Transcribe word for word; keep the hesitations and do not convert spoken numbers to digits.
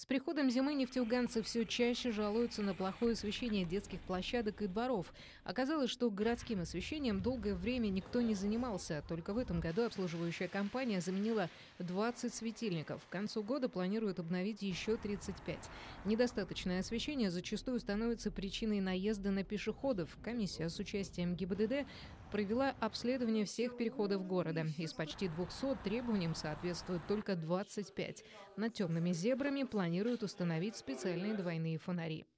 С приходом зимы нефтеюганцы все чаще жалуются на плохое освещение детских площадок и дворов. Оказалось, что городским освещением долгое время никто не занимался. Только в этом году обслуживающая компания заменила двадцать светильников. К концу года планируют обновить еще тридцать пять. Недостаточное освещение зачастую становится причиной наезда на пешеходов. Комиссия с участием ГИБДД провела обследование всех переходов города. Из почти двухсот требованиям соответствует только двадцать пять. Над темными зебрами планируют установить специальные двойные фонари.